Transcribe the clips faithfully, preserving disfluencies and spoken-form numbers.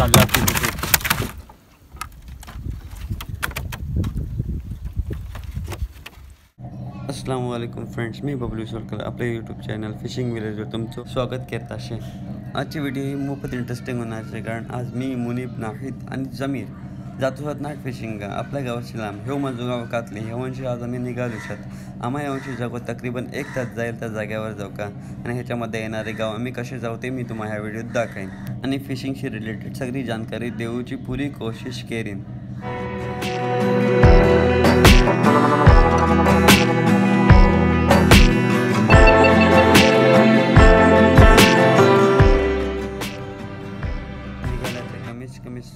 निकाल लाती हूँ। अस्सलाम वालेकुम फ्रेंड्स, मी बबलू शोलकर आपले यूट्यूब चॅनल फिशिंग विलेजवर तुमचं स्वागत करत आहे। आजची व्हिडिओ ही मोफत इंटरेस्टिंग होणार आहे, कारण आज मी मुनीब, नाहीद आणि जमीर जातो आहोत नाईट फिशिंग। आपल्या गावाची लांब हे माझं गाव कातले हेवंशी आज आम्ही निघालो आहोत। आम्हा हेवंशी जागो तकरीबन एक तास जाईल त्या जागेवर जाऊ का आणि ह्याच्यामध्ये येणारे गाव आम्ही कसे जाऊ ते मी तुम्हाला ह्या व्हिडिओत दाखवेन आणि फिशिंगशी रिलेटेड सगळी जानकारी देऊची पूरी कोशिश करेन।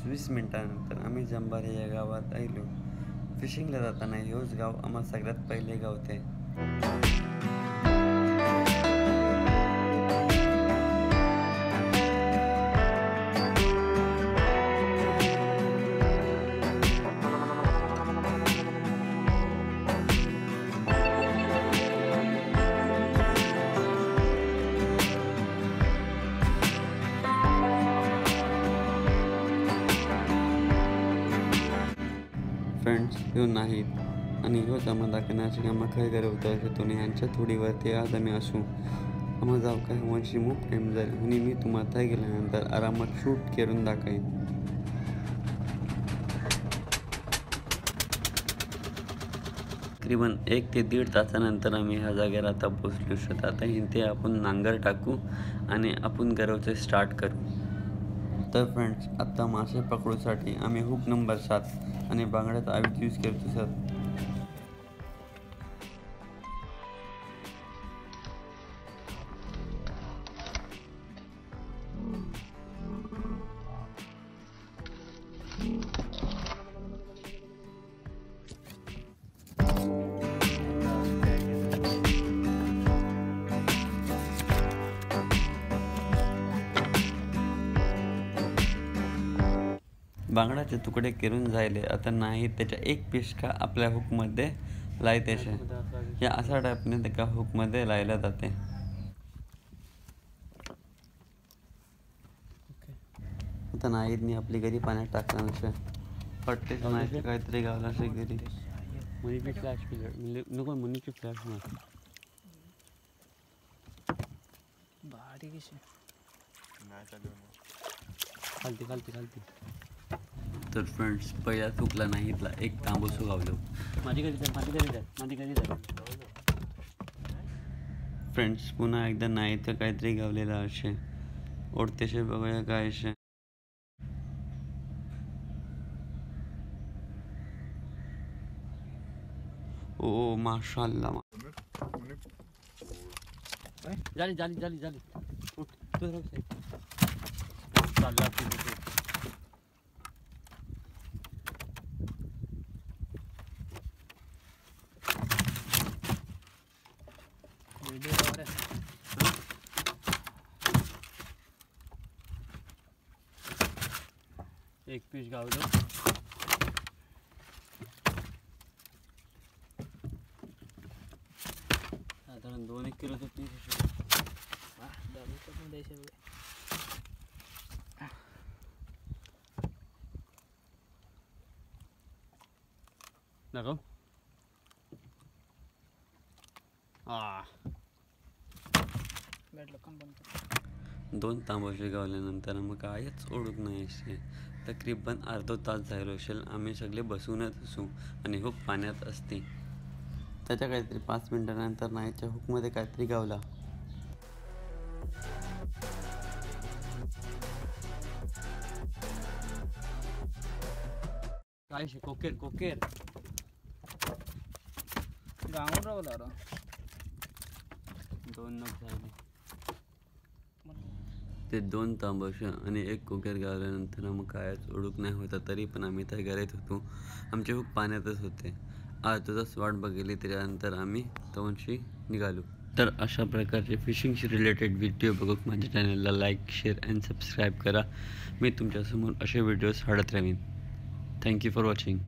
वीस मिनटानंतर आम्ही जंबारे या गावात आलो। फिशिंगला जाताना हेच गाव आम्हाला सगळ्यात पहिले गाव होते। फ्रेंड्स ह्यो नाहीत आणि ह्योच आम्हाला दाखवण्याची आम्हा काय गरज होतो आणि यांच्या थोडीवरती आज आम्ही असू। आम्हा जाऊ काय वंशी मूक टाईम जाईल आणि मी तुम्हाला त्या गेल्यानंतर आरामात शूट करून दाखवेन। तकरीबन एक ते दीड तासानंतर आम्ही ह्या जागेवर आता पोचलो शकतो। आता इथे आपण नांगर टाकू आणि आपण गरवचं स्टार्ट करू। तर फ्रेंड्स आत्ता मासे पकडूसाठी आम्ही हुक नंबर सात आणि बांगड्यात आवीत यूज करतो सर। बांगड्याचे तुकडे करून जायले आता नाही त्याच्या एक पिशका आपल्या हुकमध्ये लायतेशे या असा टाईपने त्या हुकमध्ये लायला जाते। आता नाहीतनी आपली घरी पाण्यात टाकला नसे पट्टे नाही काहीतरी गावला असे घरी मुनी बी फ्लॅश पिलर नको मुनीची फ्लॅश मार बारी कशी नाही चालू खालती खालती खालती। तर फ्रेंड्स पहिला तुकला नाहीतला एक तांबूसो गावलो माझी घरी माझी घरी माझी घरी फ्रेंड्स पुन्हा एकदा नाही तर काहीतरी गावलेला असे ओढतेशे बघूया काय असे। ओ माशाल्ला झाली झाली झाली झाली एक पीस गावलो साधारण दोन एक किलोचं पीस दाखव दोन तांबोशी गावल्यानंतर मग कायच ओळख नाही असे। तकरीबन अर्धा तास झालो असेल आम्ही सगळे बसूनच असू आणि हुक पाण्यात असते। त्याच्या काहीतरी पाच मिनिटानंतर नाहीच्या हुकमध्ये काहीतरी गावला। काय शे कोकेर कोकेर गावून रावला रा दोन नग झाले ते दोन तांबोशा आणि एक कोकेर गावल्यानंतर मग कायच ओळख नाही होता। तरी पण आम्ही त्या घरात होतो, आमचे हुक पाण्यातच होते। अर्धा तास वाट बघितली त्यानंतर आम्ही तवनशी निघालो। तर अशा प्रकारचे फिशिंगशी रिलेटेड व्हिडिओ बघूक माझ्या चॅनलला लाईक, शेअर अँड सबस्क्राईब करा। मी तुमच्यासमोर असे व्हिडिओज हाडत राहीन। Thank you for watching.